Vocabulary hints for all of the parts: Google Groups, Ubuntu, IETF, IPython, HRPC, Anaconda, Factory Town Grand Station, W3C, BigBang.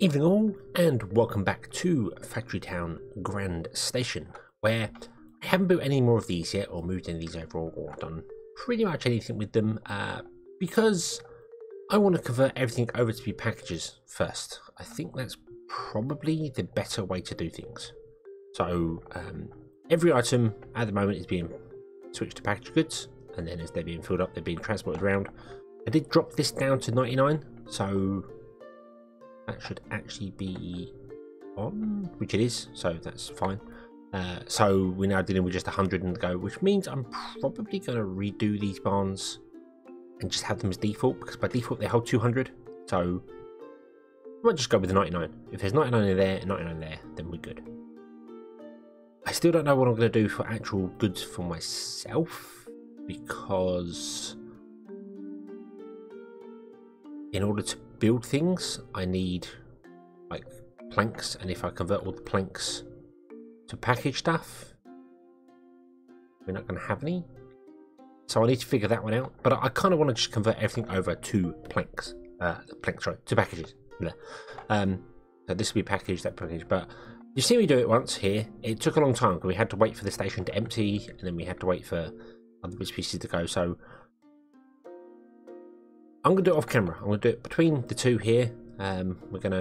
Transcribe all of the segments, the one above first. Evening all, and welcome back to Factory Town Grand Station, where I haven't built any more of these yet, or moved any of these overall, or done pretty much anything with them, because I want to convert everything over to be packages first. I think that's probably the better way to do things. So every item at the moment is being switched to package goods, and then as they're being filled up, they're being transported around. I did drop this down to 99, so that should actually be on, which it is, so that's fine. So we're now dealing with just 100 and go, which means I'm probably going to redo these barns and just have them as default, because by default they hold 200, so I might just go with the 99. If there's 99 in there and 99 in there, then we're good. I still don't know what I'm going to do for actual goods for myself, because in order to build things I need like planks, and if I convert all the planks to package stuff, we're not going to have any, so I need to figure that one out. But I kind of want to just convert everything over to planks, to packages. So this will be package, that package. But you've seen me do it once here. It took a long time because we had to wait for the station to empty, and then we had to wait for other bits and pieces to go. So I'm going to do it off camera. I'm going to do it between the two here. I'm going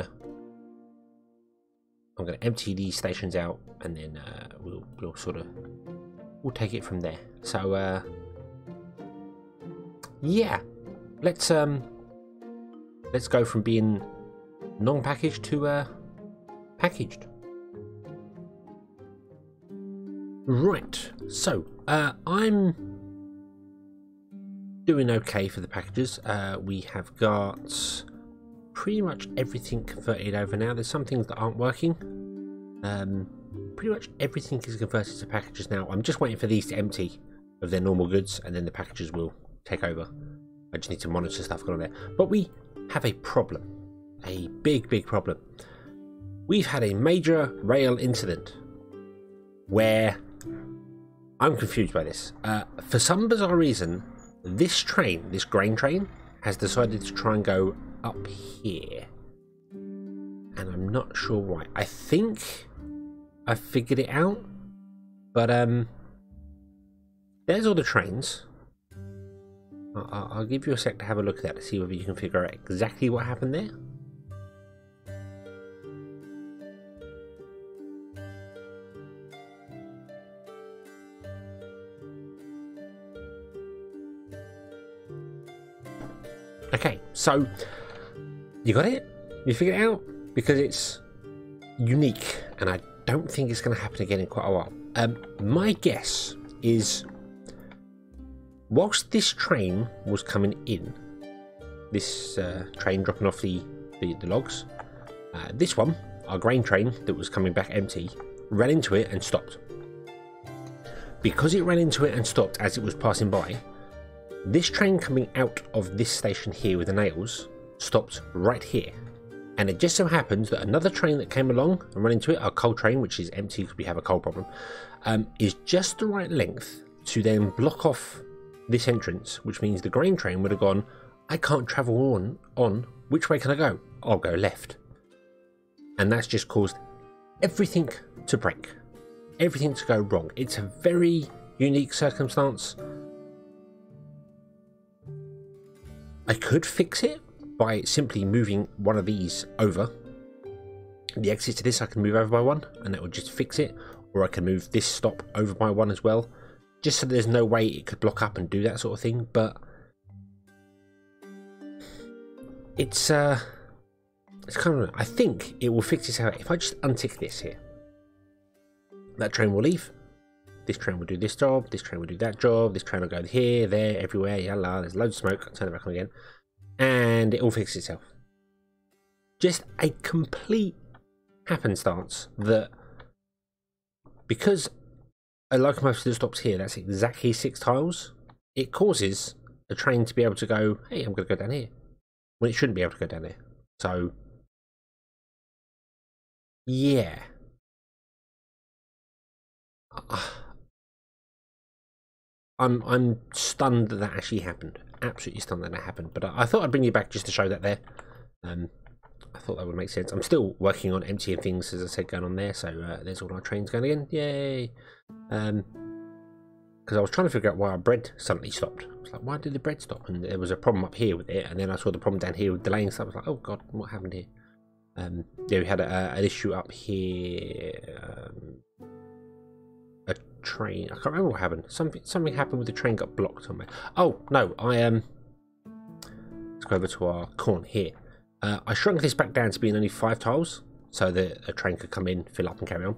to empty these stations out, and then we'll take it from there. So yeah, let's go from being non-packaged to packaged. Right. So I'm doing okay for the packages. We have got pretty much everything converted over now. There's some things that aren't working. Pretty much everything is converted to packages now. I'm just waiting for these to empty of their normal goods, and then the packages will take over. I just need to monitor stuff going on there. But we have a problem, a big problem. We've had a major rail incident where I'm confused by this. For some bizarre reason, this train, this grain train, has decided to try and go up here, and I'm not sure why. I think I figured it out, but there's all the trains. I'll give you a sec to have a look at that to see whether you can figure out exactly what happened there. Okay, so you got it? You figured it out? Because it's unique, and I don't think it's going to happen again in quite a while. My guess is, whilst this train was coming in, this train dropping off the logs, this one, our grain train that was coming back empty, ran into it and stopped. Because it ran into it and stopped as it was passing by, this train coming out of this station here with the nails stopped right here, and it just so happens that another train that came along and ran into it, our coal train, which is empty because we have a coal problem, is just the right length to then block off this entrance, which means the grain train would have gone, I can't travel on, which way can I go? I'll go left. And that's just caused everything to break, everything to go wrong. It's a very unique circumstance. I could fix it by simply moving one of these over. The exit to this I can move over by one, and that would just fix it. Or I can move this stop over by one as well, just so there's no way it could block up and do that sort of thing. But it's kind of, I think it will fix itself. If I just untick this here, that train will leave. This train will do this job, this train will do that job, this train will go here, there, everywhere, yalla, there's loads of smoke, I'll turn it back on again, and it all fixes itself. Just a complete happenstance that, because I like most of the stops here, that's exactly 6 tiles, it causes a train to be able to go, hey, I'm going to go down here, when it shouldn't be able to go down there. So, yeah. I'm stunned that actually happened. Absolutely stunned that happened. But I thought I'd bring you back just to show that there. I thought that would make sense. I'm still working on emptying things, as I said, going on there. So there's all our trains going again. Yay! Because I was trying to figure out why our bread suddenly stopped. I was like, why did the bread stop? And there was a problem up here with it, and then I saw the problem down here with delaying stuff. I was like, oh god, what happened here? Yeah, we had an issue up here. A train. I can't remember what happened. Something happened with the train, got blocked somewhere. Oh no, let's go over to our corn here. I shrunk this back down to being only 5 tiles, so that a train could come in, fill up, and carry on.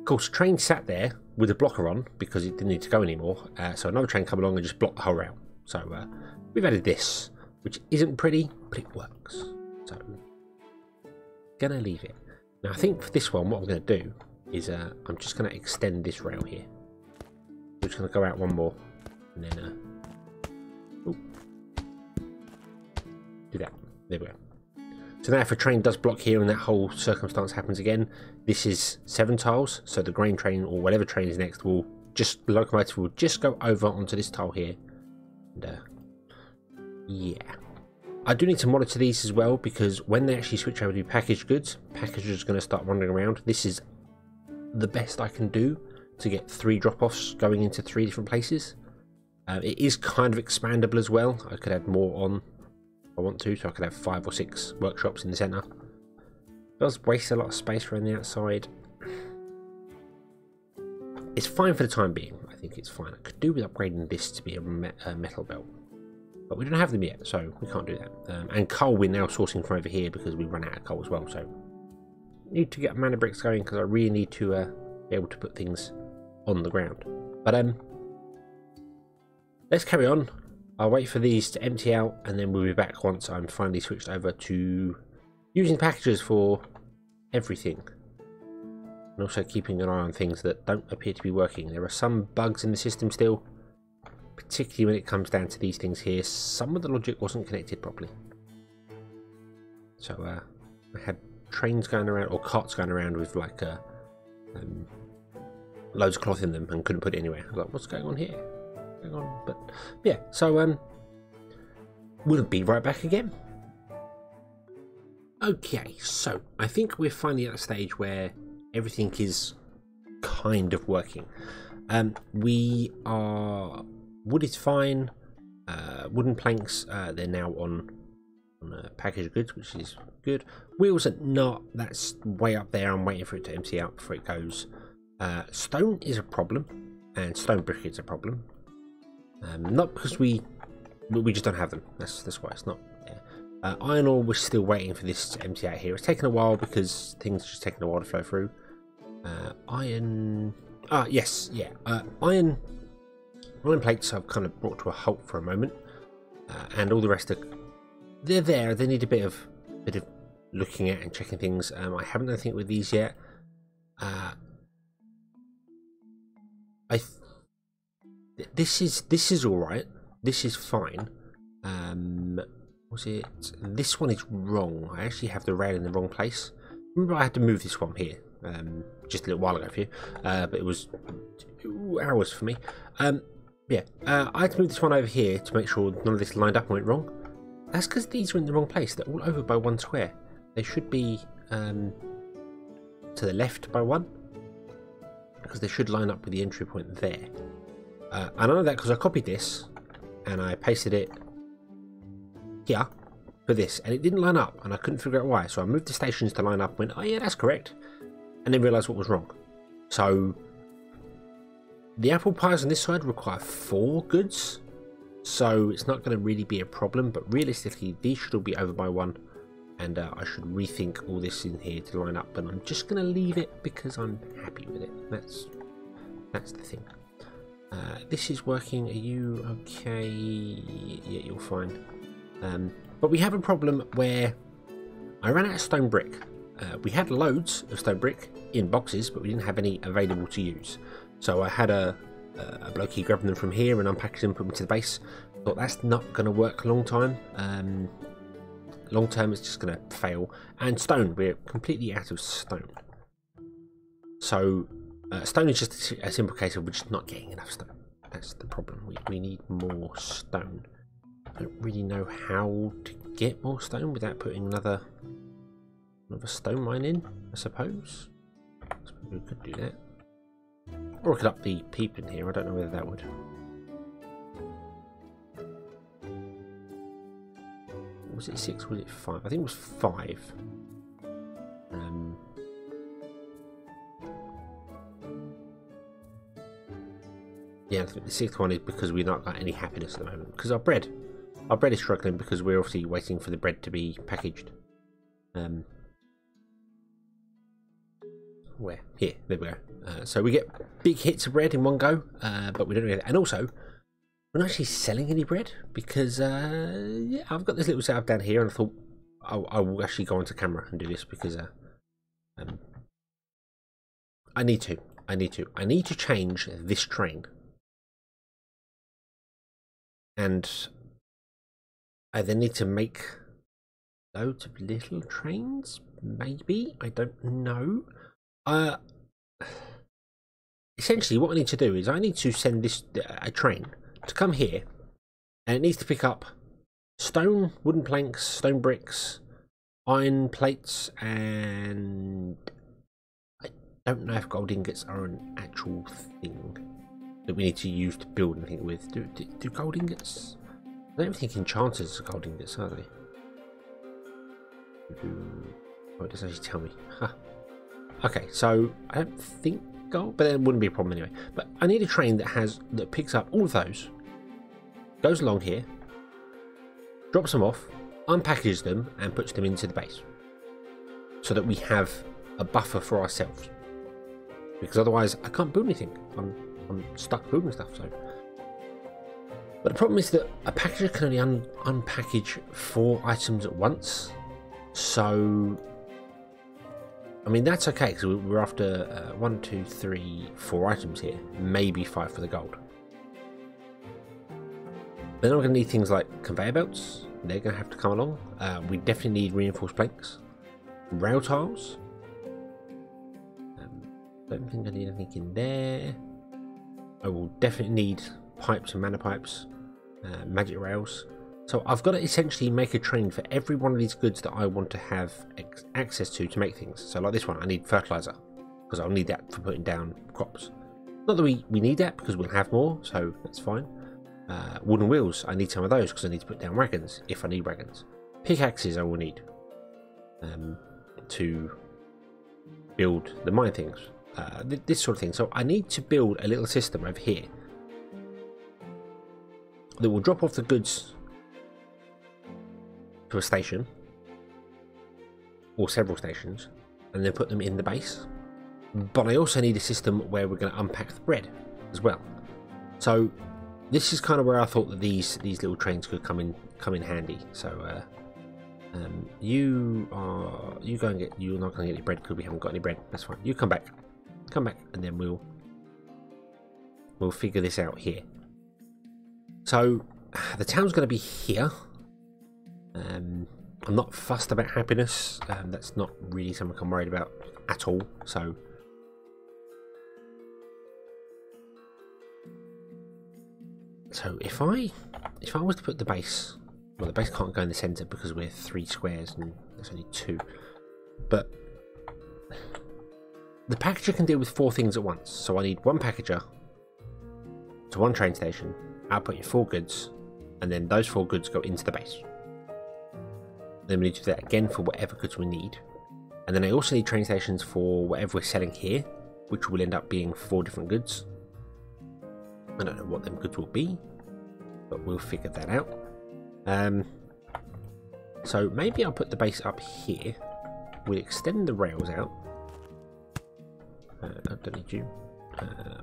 Of course, train sat there with a blocker on because it didn't need to go anymore. So another train come along and just blocked the whole route. So we've added this, which isn't pretty, but it works. So gonna leave it. Now I think for this one, what I'm gonna do is I'm just gonna extend this rail here. I'm just gonna go out one more, and then do that. There we go. So now if a train does block here and that whole circumstance happens again, this is 7 tiles, so the grain train or whatever train is next will just, the locomotive will just go over onto this tile here. And yeah, I do need to monitor these as well, because when they actually switch over to packaged goods, packagers are going to start wandering around. This is the best I can do to get 3 drop-offs going into 3 different places. It is kind of expandable as well. I could add more on if I want to, so I could have 5 or 6 workshops in the center. It does waste a lot of space around the outside. It's fine for the time being. I think it's fine. I could do with upgrading this to be a metal belt, but we don't have them yet, so we can't do that. And coal we're now sourcing from over here because we run out of coal as well, so need to get mana bricks going because I really need to be able to put things on the ground. But let's carry on. I'll wait for these to empty out, and then we'll be back once I'm finally switched over to using packages for everything, and also keeping an eye on things that don't appear to be working. There are some bugs in the system still, particularly when it comes down to these things here. Some of the logic wasn't connected properly, so I had trains going around, or carts going around with like loads of cloth in them, and couldn't put it anywhere. I was like, what's going on here? What's going on? But yeah, so we'll be right back again. Okay, so I think we're finally at a stage where everything is kind of working. We are, wood is fine, wooden planks, they're now on packaged goods, which is good. Wheels are not, that's way up there. I'm waiting for it to empty out before it goes. Stone is a problem, and stone brick is a problem. Not because we just don't have them, that's why it's not there. Iron ore, we're still waiting for this to empty out here. It's taken a while because things are just taking a while to flow through. Iron, yes, yeah, iron plates I've kind of brought to a halt for a moment, and all the rest are, they're there. They need a bit of looking at and checking things. I haven't done anything with these yet. This is all right. This is fine. Was it? This one is wrong. I actually have the rail in the wrong place. Remember, I had to move this one here just a little while ago for you, but it was 2 hours for me. Yeah, I had to move this one over here to make sure none of this lined up and went wrong. That's because these are in the wrong place. They're all over by 1 square. They should be to the left by 1, because they should line up with the entry point there. I know that because I copied this and I pasted it here for this, and it didn't line up, and I couldn't figure out why. So I moved the stations to line up, went, oh yeah, that's correct, and then realised what was wrong. So the apple pies on this side require 4 goods, so it's not going to really be a problem, but realistically these should all be over by 1, and I should rethink all this in here to line up. But I'm just going to leave it because I'm happy with it. That's the thing. This is working. Are you okay? Yeah, you're fine. But we have a problem where I ran out of stone brick. We had loads of stone brick in boxes, but we didn't have any available to use, so I had a blokey grabbing them from here and unpacking them, put them to the base. But that's not going to work long term. It's just going to fail. And stone, we're completely out of stone. So stone is just a simple case of we're just not getting enough stone. That's the problem. We need more stone. I don't really know how to get more stone without putting another another stone mine in, I suppose. So we could do that. Or I could up the peep in here, I don't know whether that would. Was it 6? Was it 5? I think it was 5. Yeah, I think the 6th one is because we've not got any happiness at the moment. Because our bread is struggling because we're obviously waiting for the bread to be packaged. Where? Here, there we go. So we get big hits of bread in one go, but we don't really. And also, we're not actually selling any bread because yeah, I've got this little setup down here, and I thought I will actually go onto camera and do this because I need to change this train, and I then need to make loads of little trains. Maybe, I don't know. Essentially, what I need to do is I need to send this a train to come here, and it needs to pick up stone, wooden planks, stone bricks, iron plates, and I don't know if gold ingots are an actual thing that we need to use to build anything with. Do gold ingots? I don't think enchanters are gold ingots, are they? Oh, it doesn't actually tell me. Huh. Okay, so I don't think gold, but that wouldn't be a problem anyway. But I need a train that picks up all of those, goes along here, drops them off, unpackages them, and puts them into the base, so that we have a buffer for ourselves. Because otherwise, I can't build anything. I'm stuck building stuff. So, but the problem is that a packager can only unpackage 4 items at once. So, I mean, that's okay, because we're after 4 items here, maybe 5 for the gold. Then I'm going to need things like conveyor belts. They're going to have to come along. We definitely need reinforced planks, rail tiles. Don't think I need anything in there. I will definitely need pipes and mana pipes, magic rails. So I've got to essentially make a train for every one of these goods that I want to have access to make things. So like this one, I need fertilizer, because I'll need that for putting down crops. Not that we need that, because we'll have more, so that's fine. Wooden wheels, I need some of those, because I need to put down wagons, if I need wagons. Pickaxes I will need to build the mine things, this sort of thing. So I need to build a little system over here that will drop off the goods to a station or several stations and then put them in the base. But I also need a system where we're going to unpack the bread as well. So this is kind of where I thought that these little trains could come in handy. So you're not going to get any bread because we haven't got any bread. That's fine. You come back and then we'll figure this out here. So the town's going to be here. I'm not fussed about happiness. That's not really something I'm worried about at all. So if I was to put the base, well, the base can't go in the center because we're 3 squares and there's only 2, but the packager can deal with 4 things at once. So I need 1 packager to 1 train station, output your 4 goods, and then those 4 goods go into the base. Then we need to do that again for whatever goods we need, and then I also need train stations for whatever we're selling here, which will end up being 4 different goods. I don't know what them goods will be, but we'll figure that out. So maybe I'll put the base up here. We'll extend the rails out. I don't need you.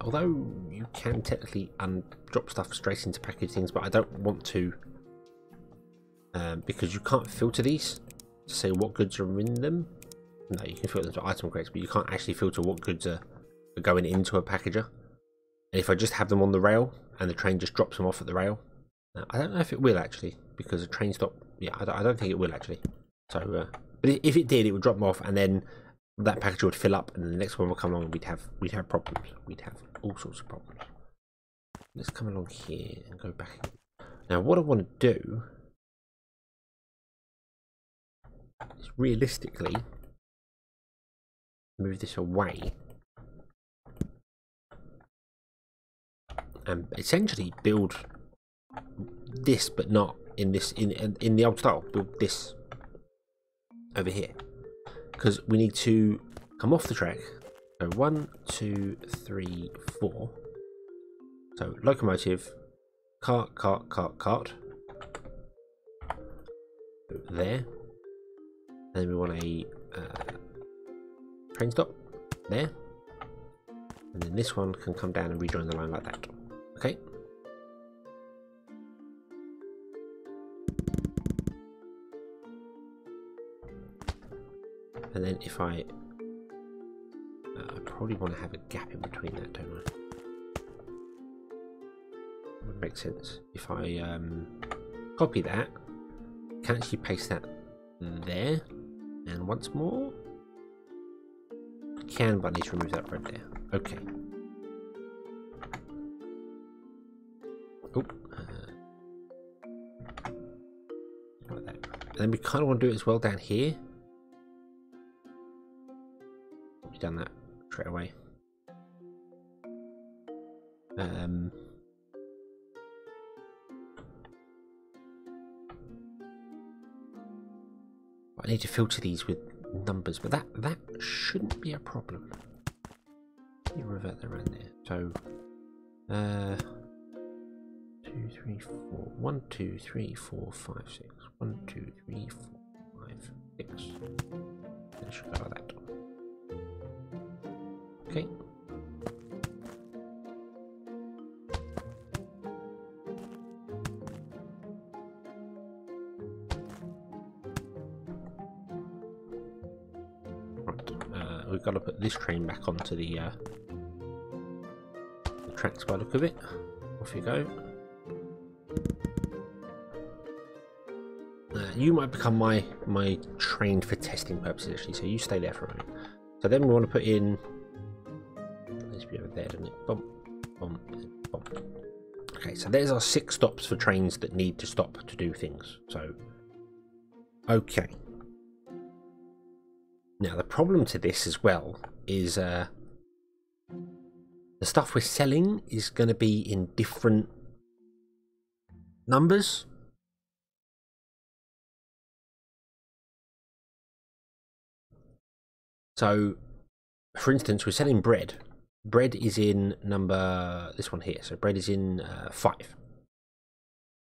Although you can technically drop stuff straight into package things, but I don't want to. Because you can't filter these to say what goods are in them. No, you can filter them to item crates, but you can't actually filter what goods are going into a packager. And if I just have them on the rail and the train just drops them off at the rail, I don't know if it will actually, because a train stop, yeah, I don't think it will actually. So but if it did, it would drop them off, and then that packager would fill up, and the next one will come along, and we'd have problems. We'd have all sorts of problems. Let's come along here and go back. Now what I want to do is realistically move this away and essentially build this, but not in this in the old style. Build this over here because we need to come off the track. So 1, 2, 3, 4. So locomotive, cart, cart, cart, cart. There. Then we want a train stop there, and then this one can come down and rejoin the line like that. Okay. And then if I probably want to have a gap in between that, don't I? That would make sense. If I copy that, can actually paste that there, and once more, can, but I need to remove that road there. Okay. Oh. Like that. And then we kind of want to do it as well down here. We've done that straight away. I need to filter these with numbers, but that shouldn't be a problem. You revert that around there. So 2, 3, 4. 1, 2, 3, 4, 5, 6. 1, 2, 3, 4, 5, 6. That should go like that. Okay. We've got to put this train back onto the tracks by the look of it. Off you go. You might become my train for testing purposes, actually, so you stay there for a minute. So then we want to put in... Let's be over there, doesn't it? Bump, bump, bump. Okay, so there's our 6 stops for trains that need to stop to do things. So, okay. Now the problem to this as well is the stuff we're selling is going to be in different numbers. So for instance, we're selling bread. Bread is in number, this one here, so bread is in 5.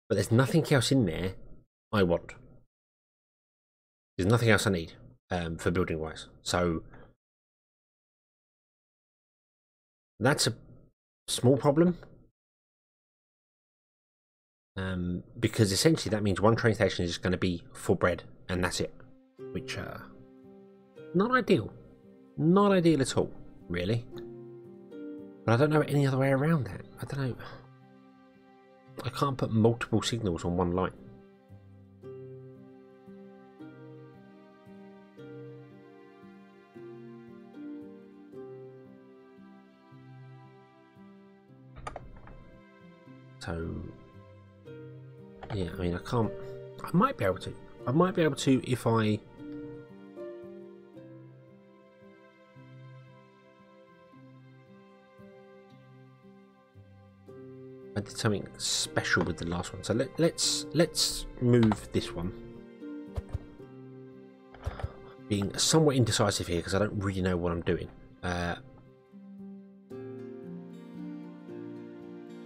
But there's nothing else in there I want. There's nothing else I need. For building wise, so that's a small problem, because essentially that means one train station is just going to be for bread and that's it, which not ideal at all, really. But I don't know any other way around that. I don't know, I can't put multiple signals on one line. So, yeah, I mean, I can't, I might be able to if I did something special with the last one. So let's move this one. Being somewhat indecisive here because I don't really know what I'm doing.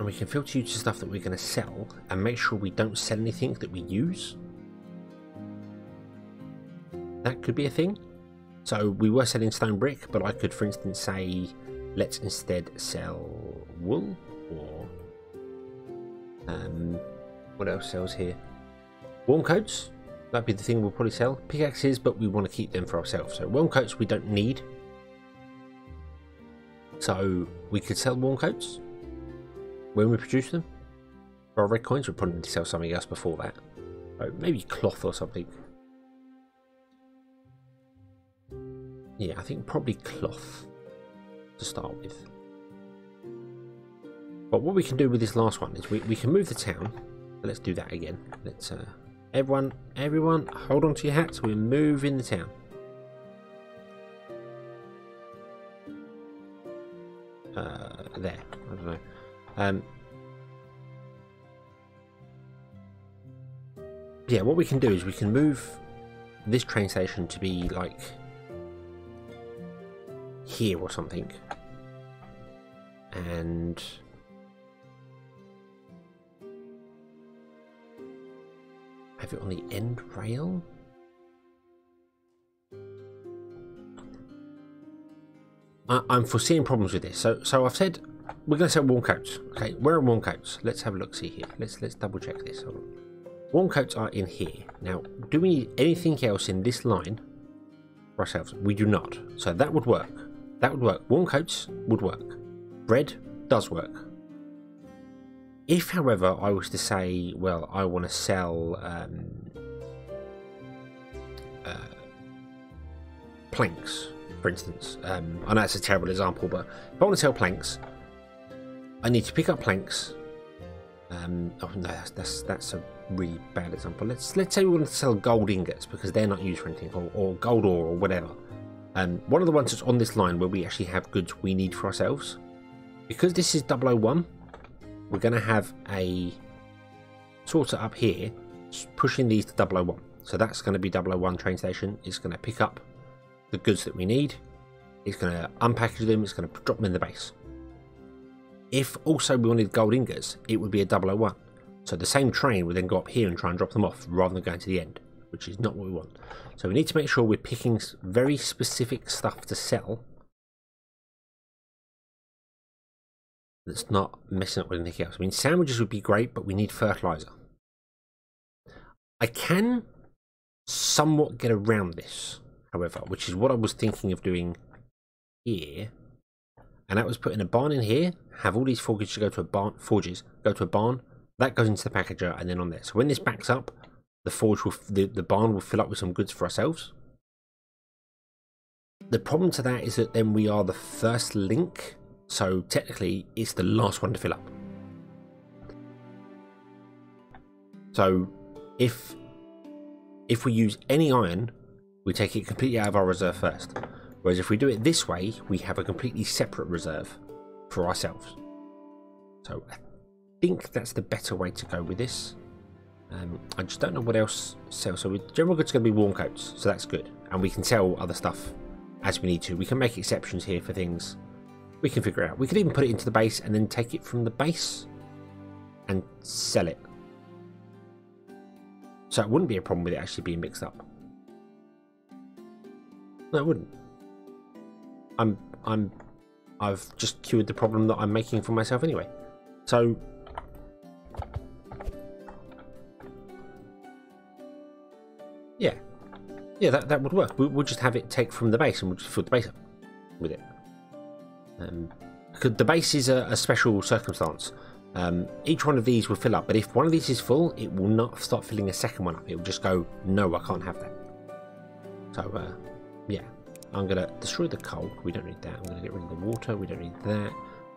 And we can filter you to stuff that we're going to sell and make sure we don't sell anything that we use. That could be a thing. So we were selling stone brick, but I could, for instance, say, let's instead sell wool or what else sells here? Warm coats. That'd be the thing we'll probably sell. Pickaxes, but we want to keep them for ourselves. So warm coats we don't need. So we could sell warm coats. When we produce them, for our red coins, we'll probably need to sell something else before that. So maybe cloth or something. Yeah, I think probably cloth to start with. But what we can do with this last one is we can move the town. Let's do that again. Let's everyone hold on to your hats. We're moving the town. there. I don't know. Yeah, what we can do is we can move this train station to be like here or something, and have it on the end rail. I'm foreseeing problems with this, so I've said we're going to sell warm coats. Okay, where are warm coats? Let's have a look. See here. Let's double check this. Hold on. Warm coats are in here. Now, do we need anything else in this line for ourselves? We do not. So that would work. That would work. Warm coats would work. Bread does work. If, however, I was to say, well, I want to sell planks, for instance. I know it's a terrible example, but if I want to sell planks, I need to pick up planks. Oh no, that's a really bad example. Let's say we want to sell gold ingots because they're not used for anything, or gold ore or whatever. One of the ones that's on this line where we actually have goods we need for ourselves, because this is 001, we're going to have a sorter up here pushing these to 001. So that's going to be 001 train station. It's going to pick up the goods that we need, it's going to unpackage them, it's going to drop them in the base. If also we wanted gold ingots, it would be a 001. So the same train would then go up here and try and drop them off rather than going to the end, which is not what we want. So we need to make sure we're picking very specific stuff to sell that's not messing up with anything else. I mean, sandwiches would be great, but we need fertilizer. I can somewhat get around this, however, which is what I was thinking of doing here. And that was putting a barn in here, have all these forges go to a barn, that goes into the packager and then on there. So when this backs up, the forge will, the barn will fill up with some goods for ourselves. The problem to that is that then we are the first link, so technically it's the last one to fill up. So if we use any iron, we take it completely out of our reserve first. Whereas if we do it this way, we have a completely separate reserve for ourselves. So I think that's the better way to go with this. I just don't know what else to sell. So with general goods, going to be warm coats, so that's good. And we can sell other stuff as we need to. We can make exceptions here for things we can figure out. We could even put it into the base and then take it from the base and sell it. So it wouldn't be a problem with it actually being mixed up. No, it wouldn't. I've just cured the problem that I'm making for myself anyway. So yeah, that would work. We'll just have it take from the base and we'll just fill the base up with it. Because the base is a special circumstance. Each one of these will fill up, but if one of these is full, it will not start filling a second one up. It will just go, no, I can't have that. So yeah. I'm going to destroy the coal, we don't need that. I'm going to get rid of the water, we don't need that.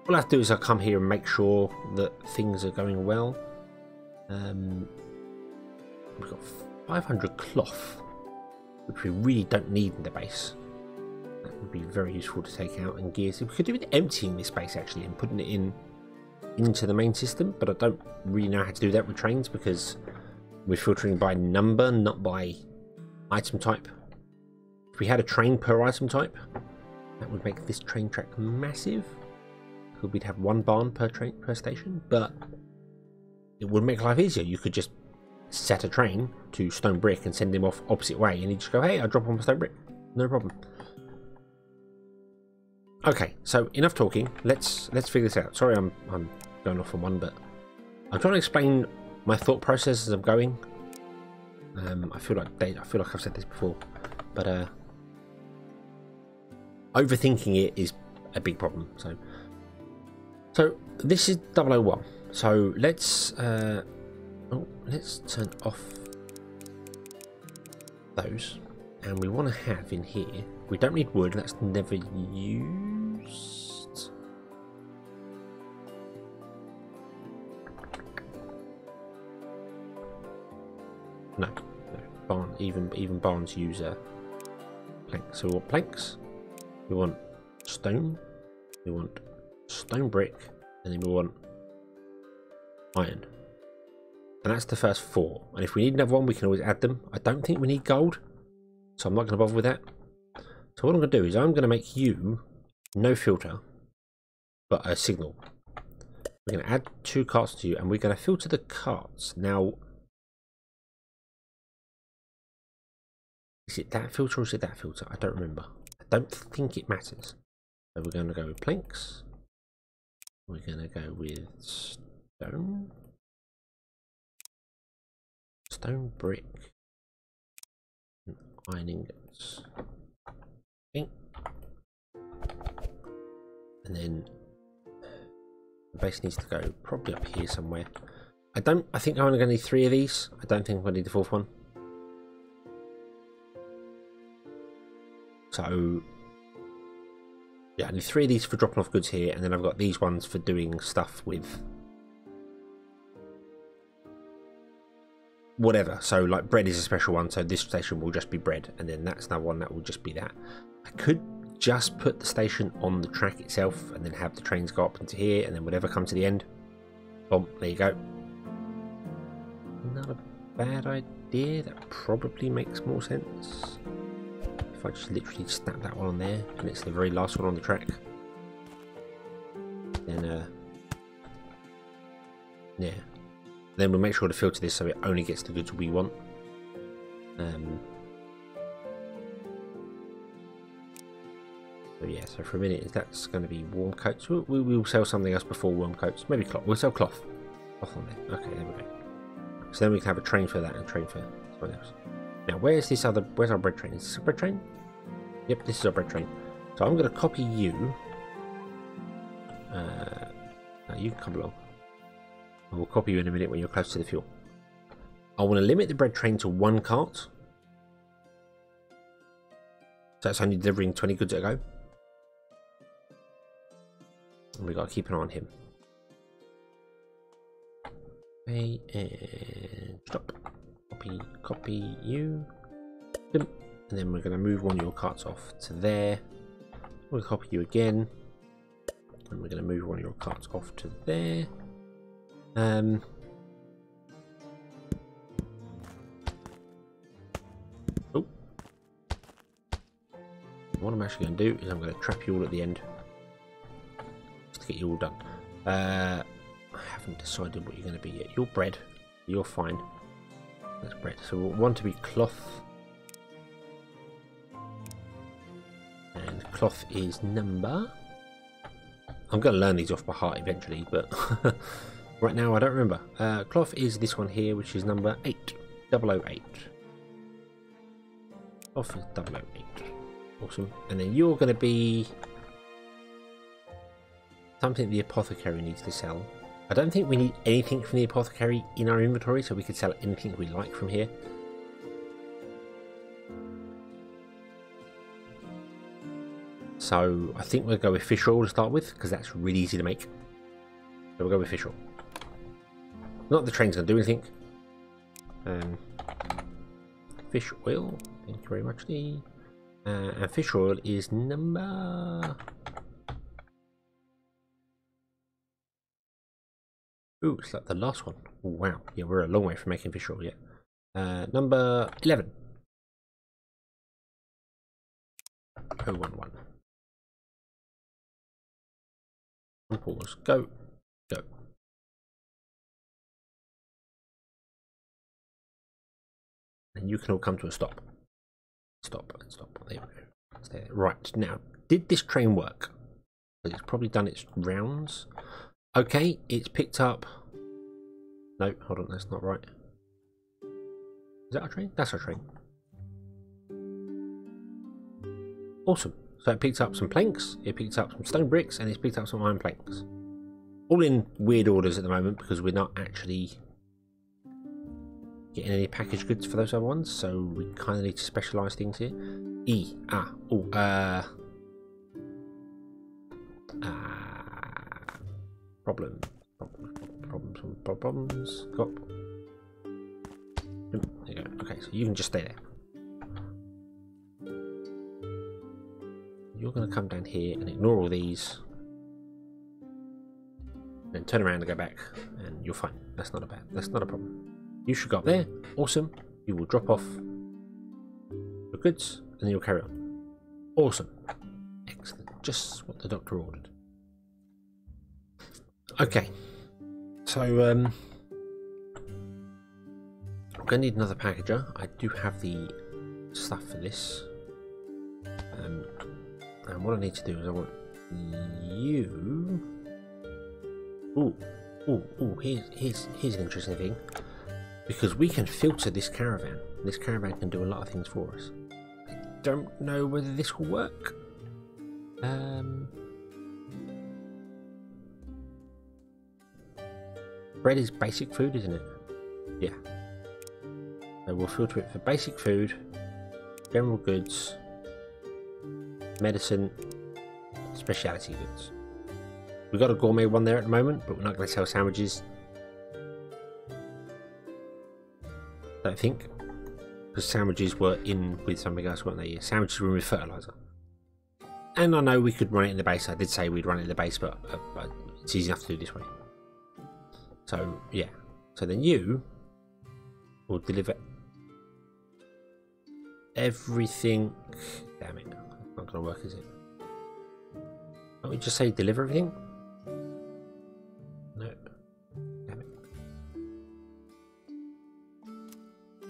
All I have to do is I'll come here and make sure that things are going well. We've got 500 cloth, which we really don't need in the base. That would be very useful to take out. And gears, we could do with emptying this base actually and putting it into the main system, but I don't really know how to do that with trains because we're filtering by number, not by item type. If we had a train per item type, that would make this train track massive. We'd have one barn per train per station, but it would make life easier. You could just set a train to stone brick and send him off opposite way, and he'd just go, "Hey, I drop on stone brick, no problem." Okay, so enough talking. Let's figure this out. Sorry, I'm going off on one, but I'm trying to explain my thought process as I'm going. I feel like I've said this before, but overthinking it is a big problem. So this is 001. So let's turn off those, and we want to have in here. We don't need wood. That's never used. No. Barn. Even barns use a plank. So we want planks. We want stone. We want stone brick, and then we want iron. And that's the first four. And if we need another one, we can always add them. I don't think we need gold, so I'm not going to bother with that. So what I'm going to do is I'm going to make you no filter, but a signal. We're going to add two carts to you, and we're going to filter the carts. Now, is it that filter or is it that filter? I don't remember. I don't think it matters. So we're going to go with planks. We're going to go with stone. Stone brick and iron ingots. And then the base needs to go probably up here somewhere. I think I'm only going to need three of these. I don't think I'm going to need the fourth one. So yeah, I need three of these for dropping off goods here, and then I've got these ones for doing stuff with whatever. So like bread is a special one, so this station will just be bread, and then that's another one that will just be that. I could just put the station on the track itself and then have the trains go up into here, and then whatever comes to the end, boom, there you go. Not a bad idea. That probably makes more sense if I just literally snap that one on there, and it's the very last one on the track. Then yeah, then we'll make sure to filter this so it only gets the goods we want. So yeah, so for a minute that's going to be warm coats. We'll sell something else before warm coats. Maybe cloth. We'll sell cloth. Cloth on there. Okay, there we go. So then we can have a train for that and train for something else. Now where's our bread train? Is this a bread train? Yep, this is our bread train. So I'm going to copy you. Now you can come along. We'll copy you in a minute when you're close to the fuel. I want to limit the bread train to one cart, so that's only delivering 20 goods at a go. And we got to keep an eye on him. Okay, and stop. Copy you. And then we're going to move one of your carts off to there. We'll copy you again. And we're going to move one of your carts off to there. Oh. What I'm actually going to do is I'm going to trap you all at the end, just to get you all done. I haven't decided what you're going to be yet. You're bread. You're fine. That's bread. So we want to be cloth, and cloth is number. I'm going to learn these off by heart eventually, but. Right now I don't remember. Cloth is this one here, which is number 8008. Cloth is 008. Awesome. And then you're going to be something the apothecary needs to sell. I don't think we need anything from the apothecary in our inventory, so we could sell anything we like from here. So I think we'll go with fish oil to start with, because that's really easy to make. So we'll go with fish oil. Not the train's going to do anything. Fish oil, thank you very much. And fish oil is number... Ooh, it's like the last one. Ooh, wow. Yeah, we're a long way from making fish oil yet. Number 11. 011. Pause. Go. Go. And you can all come to a stop. Stop and stop. There we go. Stay there. Right, now, did this train work? It's probably done its rounds. Okay, it's picked up. No, hold on, that's not right. Is that our train? That's our train. Awesome. So it picked up some planks, it picked up some stone bricks, and it's picked up some iron planks. All in weird orders at the moment because we're not actually getting any packaged goods for those other ones, so we kind of need to specialise things here. Problems. Cop. There you go. Okay, so you can just stay there. You're going to come down here and ignore all these. Then turn around and go back, and you're fine. That's not a problem. You should go up there. Awesome. You will drop off your goods, and then you'll carry on. Awesome. Excellent. Just what the doctor ordered. Okay. So, I'm going to need another packager. I do have the stuff for this. And what I need to do is I want you... Ooh, here's an interesting thing. Because we can filter this caravan. This caravan can do a lot of things for us. I don't know whether this will work. Bread is basic food, isn't it? Yeah. So we'll filter it for basic food, general goods, medicine, specialty goods. We've got a gourmet one there at the moment, but we're not going to sell sandwiches. Don't think. Because sandwiches were in with something else, weren't they? Yeah, sandwiches were in with fertiliser. And I know we could run it in the base. I did say we'd run it in the base, but it's easy enough to do this way. So, yeah. So then you will deliver everything. Damn it. It's not going to work, is it? Can't we just say deliver everything? No. Damn it.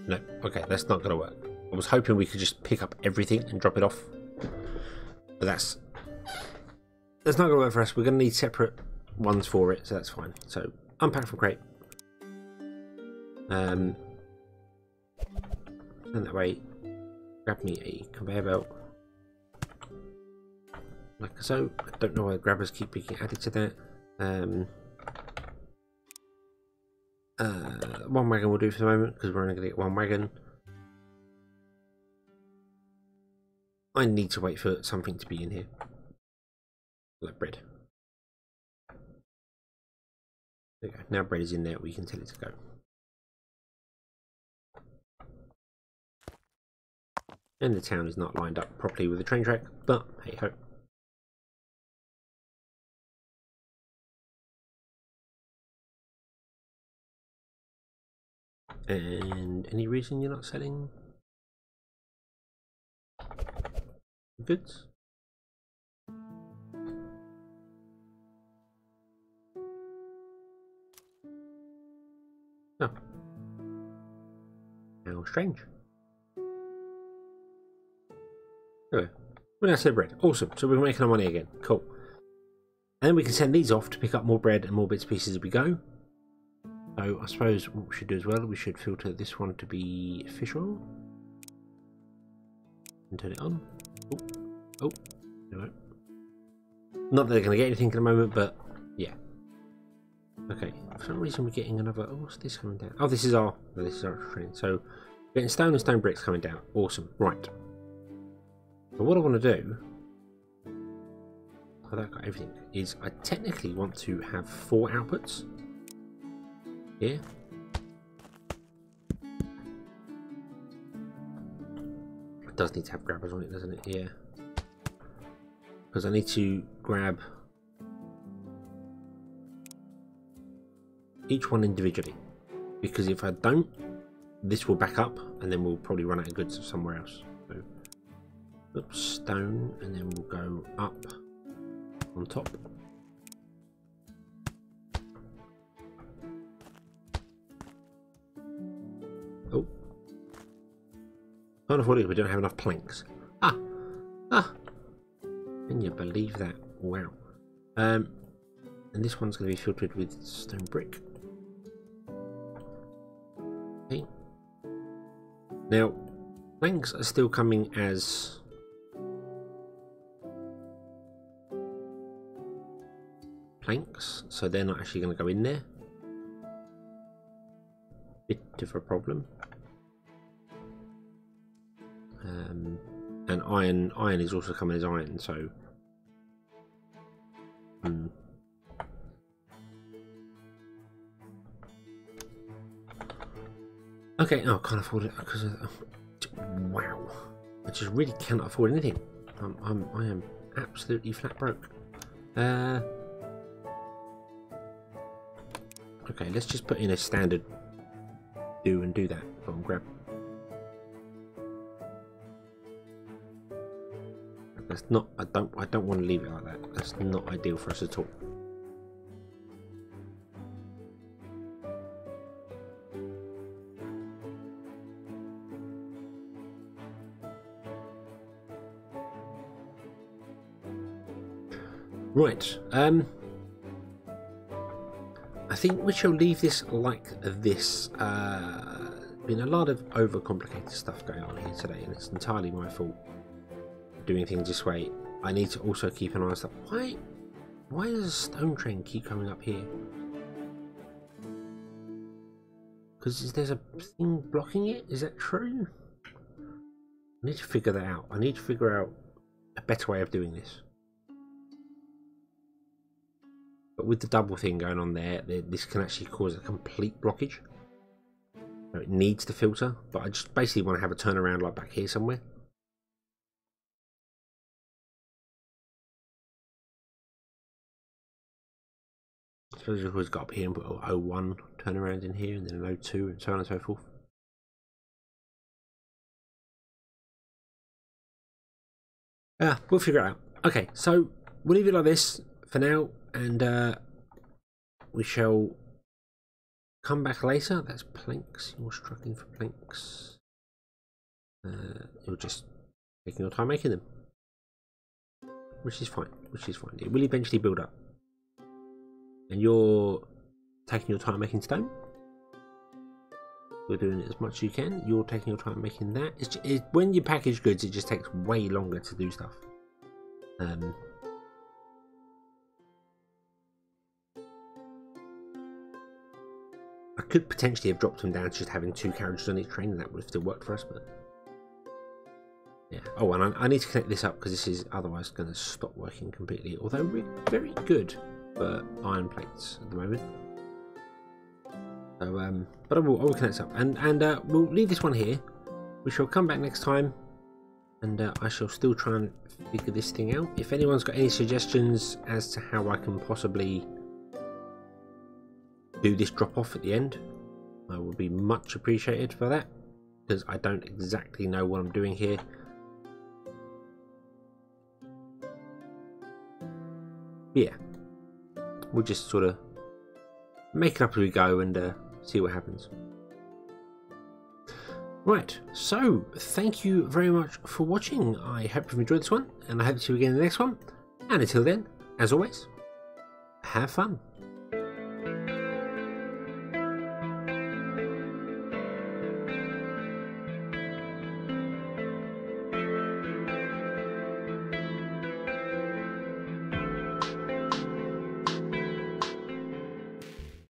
No. Okay, that's not going to work. I was hoping we could just pick up everything and drop it off. But that's not going to work for us. We're going to need separate ones for it, so that's fine. So, unpack from crate. And that way, grab me a conveyor belt. Like so. I don't know why the grabbers keep being added to that. One wagon will do for the moment because we're only going to get one wagon. I need to wait for something to be in here, like bread. There we go. Now bread is in there. We can tell it to go. And the town is not lined up properly with the train track, but hey ho. And any reason you're not selling goods? Oh. How strange. Anyway, we're now selling bread. Awesome. So we're making our money again. Cool. And then we can send these off to pick up more bread and more bits and pieces as we go. So I suppose what we should do as well, we should filter this one to be fish oil. And turn it on. Oh, no. Not that they're going to get anything at the moment, but yeah. Okay, for some reason we're getting another. Oh, what's this coming down? Oh, this is our friend. So we're getting stone and stone bricks coming down. Awesome. Right. So what I want to do, although I've got everything, is I technically want to have 4 outputs. Here. It does need to have grabbers on it, doesn't it? Yeah. Because I need to grab each one individually. Because if I don't, this will back up and then we'll probably run out of goods somewhere else. So, oops, stone, and then we'll go up on top. I can't afford it if we don't have enough planks. Ah! Can you believe that? Wow. And this one's going to be filtered with stone brick. Okay. Now, planks are still coming as... planks, so they're not actually going to go in there. Bit of a problem. And iron is also coming as iron, so okay. Oh, I can't afford it because of, wow, I just really cannot afford anything. I am absolutely flat broke. Okay, let's just put in a standard do and do that. Go on, grab. That's not. I don't want to leave it like that. That's not ideal for us at all. Right, I think we shall leave this like this. Been a lot of overcomplicated stuff going on here today, and it's entirely my fault doing things this way. I need to also keep an eye on stuff. Why does a stone train keep coming up here? Because there's a thing blocking it? Is that true? I need to figure that out. I need to figure out a better way of doing this. But with the double thing going on there, this can actually cause a complete blockage. So it needs to filter, but I just basically want to have a turnaround like back here somewhere. I suppose I've always got up here and put an 01 turnaround in here, and then an 02, and so on and so forth. Yeah, we'll figure it out. Okay, so we'll leave it like this for now. And we shall come back later. That's planks. You're struggling for planks. You're just taking your time making them, which is fine. Which is fine. It will eventually build up. And you're taking your time making stone. You're doing it as much as you can. You're taking your time making that. It's just, when you package goods, it just takes way longer to do stuff. I could potentially have dropped them down to just having 2 carriages on each train, and that would have still worked for us, but yeah. Oh, and I need to connect this up because this is otherwise going to stop working completely, although we're very good for iron plates at the moment. So, but I will connect this up, and we'll leave this one here. We shall come back next time, and I shall still try and figure this thing out. If anyone's got any suggestions as to how I can possibly do this drop off at the end, I would be much appreciated for that, because I don't exactly know what I'm doing here. But yeah, we'll just sort of make it up as we go and see what happens. Right, so thank you very much for watching. I hope you've enjoyed this one, and I hope to see you again in the next one. And until then, as always, have fun.